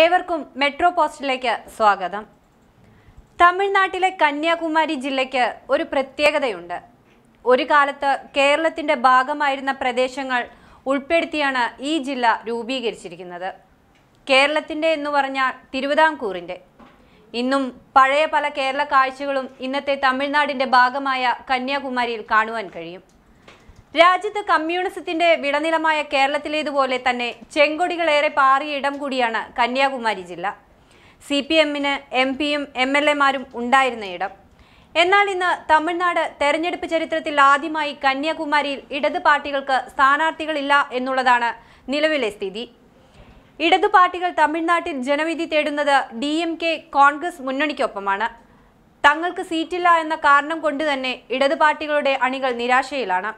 ഏവർക്കും മെട്രോ പോസ്റ്റിലേക്ക് സ്വാഗതം. തമിഴ്നാട്ടിലെ കന്യാകുമാരി ജില്ലയ്ക്ക് ഒരു പ്രത്യേകതയുണ്ട്. ഒരു കാലത്ത് കേരളത്തിൻ്റെ ഭാഗമായിരുന്ന പ്രദേശങ്ങൾ ഉൾപ്പെടുത്തിയാണ് ഈ ജില്ല രൂപീകരിച്ചിരിക്കുന്നത്. കേരളത്തിൻ്റെ എന്ന് പറഞ്ഞാൽ തിരുവിതാംകൂറിൻ്റെ. ഇന്നും പഴയ പല കേരള കാഴ്ചകളും ഇന്നത്തെ തമിഴ്നാടിൻ്റെ ഭാഗമായ കന്യാകുമാരിയിൽ കാണുവാൻ കഴിയും. രാജ്യത്ത് കമ്മ്യൂണിസത്തിൻ്റെ വിളനിലമായ കേരളത്തിലേതുപോലെ തന്നെ ചെങ്കൊടികളേറെ പാറിയ ഇടം കൂടിയാണ് കന്യാകുമാരി ജില്ല. CPMന് MP യും MLA മാരും ഉണ്ടായിരുന്ന ഇടം. എന്നാൽ ഇന്ന് തമിഴ്നാട് തെരഞ്ഞെടുപ്പ് ചരിത്രത്തിൽ ആദ്യമായി കന്യാകുമാരിയിൽ ഇടത് പാർട്ടികൾക്ക് സ്ഥാനാർത്ഥികളില്ല എന്നുള്ളതാണ് നിലവിലെ സ്ഥിതി. ഇടതു പാർട്ടികൾ തമിഴ്നാട്ടിൽ ജനവിധി തേടുന്നത് DMK കോൺഗ്രസ് മുന്നണിക്കൊപ്പമാണ്. തങ്ങൾക്ക് സീറ്റില്ല എന്ന കാരണം കൊണ്ട് തന്നെ ഇടതു പാർട്ടികളുടെ അണികൾ നിരാശയിലാണ്.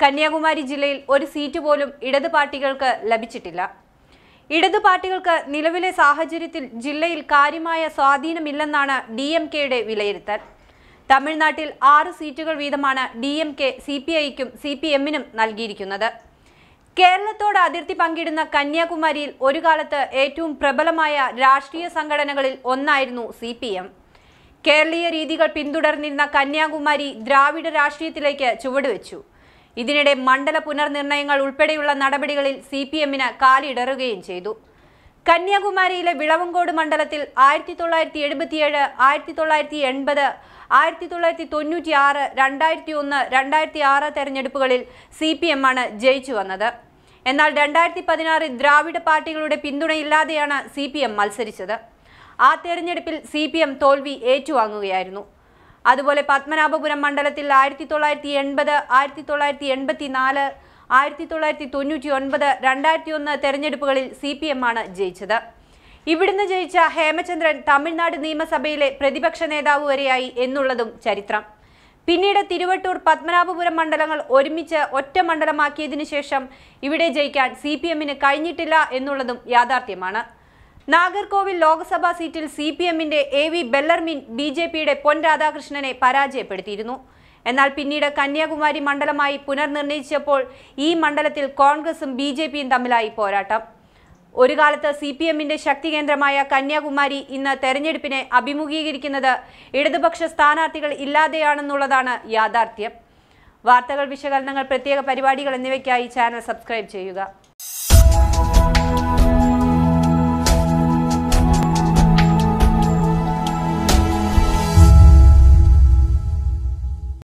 കന്യാകുമാരി ജില്ലയിൽ ഒരു സീറ്റ് പോലും ഇടതു പാർട്ടികൾക്ക് ലഭിച്ചിട്ടില്ല. ഇടതു പാർട്ടികൾക്ക് നിലവിലെ സാഹചര്യത്തിൽ ജില്ലയിൽ കാര്യമായ സ്വാധീനമില്ലെന്നാണ് DMKയുടെ വിലയിരുത്തൽ. തമിഴ്നാട്ടിൽ 6 സീറ്റുകൾ വീതമാണ് DMK CPIക്കും CPMനും നൽകിയിരിക്കുന്നത്. കേരളത്തോട് അതിർത്തി പങ്കിടുന്ന കന്യാകുമാരിയിൽ ഒരു കാലത്ത് ഏറ്റവും പ്രബലമായ രാഷ്ട്രീയ സംഘടനകളിൽ ഒന്നായിരുന്നു CPM. കേരളീയ രീതികൾ പിന്തുടർന്നിരുന്ന കന്യാകുമാരി ദ്രാവിഡ രാഷ്ട്രീയത്തിലേക്ക് ചുവടുവെച്ചു. ഇതിനിടെ മണ്ഡല പുനർനിർണയങ്ങൾ ഉൾപ്പെടെയുള്ള നടപടികളിൽ CPMന് കാലിടറുകയും ചെയ്തു. കന്യാകുമാരിയിലെ വിളവങ്കോട് മണ്ഡലത്തിൽ 1977, 1980, 1996, 2001, 2006 തെരഞ്ഞെടുപ്പുകളിൽ CPM ആണ് ജയിച്ചു വന്നത്. എന്നാൽ 2016 ദ്രാവിഡ പാർട്ടികളുടെ പിന്തുണയില്ലാതെയാണ് CPM മത്സരിച്ചത്. ആ തെരഞ്ഞെടുപ്പിൽ CPM തോൽവി ഏറ്റുവാങ്ങുകയായിരുന്നു. അതുപോലെ പത്മനാഭപുരം മണ്ഡലത്തിൽ 1980, 1984, 1999, 2001 തെരഞ്ഞെടുപ്പുകളിൽ CPM ആണ് ജയിച്ചത്. ഇവിടുന്ന് ജയിച്ച ഹേമചന്ദ്രൻ തമിഴ്നാട് നിയമസഭയിലെ പ്രതിപക്ഷ നേതാവ് വരെയായി എന്നുള്ളതും ചരിത്രം. പിന്നീട് തിരുവട്ടൂർ, പത്മനാഭപുരം മണ്ഡലങ്ങൾ ഒരുമിച്ച് ഒറ്റ മണ്ഡലമാക്കിയതിനു ശേഷം ഇവിടെ ജയിക്കാൻ CPM ന് കഴിഞ്ഞിട്ടില്ല എന്നുള്ളതും യാഥാർത്ഥ്യമാണ്. നാഗർകോവിൽ ലോക്സഭാ സീറ്റിൽ CPM ന്റെ AV ബെല്ലർമിൻ BJP യുടെ പൊൻ രാധാകൃഷ്ണനെ പരാജയപ്പെടുത്തിയിരുന്നു. എന്നാൽ പിന്നീട് കന്യാകുമാരി മണ്ഡലമായി പുനർനിർണയിച്ചപ്പോൾ ഈ മണ്ഡലത്തിൽ കോൺഗ്രസും BJP യും തമ്മിലായി പോരാട്ടം. ഒരു കാലത്ത് CPM ന്റെ ശക്തി കേന്ദ്രമായ കന്യാകുമാരി ഇന്ന് തെരഞ്ഞെടുപ്പിനെ അഭിമുഖീകരിക്കുന്നത് ഇടതുപക്ഷ സ്ഥാനാർത്ഥികൾ ഇല്ലാതെയാണെന്നുള്ളതാണ് യാഥാർത്ഥ്യം. വാർത്തകൾ, വിശകലനങ്ങൾ, പ്രത്യേക പരിപാടികൾ എന്നിവയ്ക്കായി ചാനൽ സബ്സ്ക്രൈബ് ചെയ്യുക.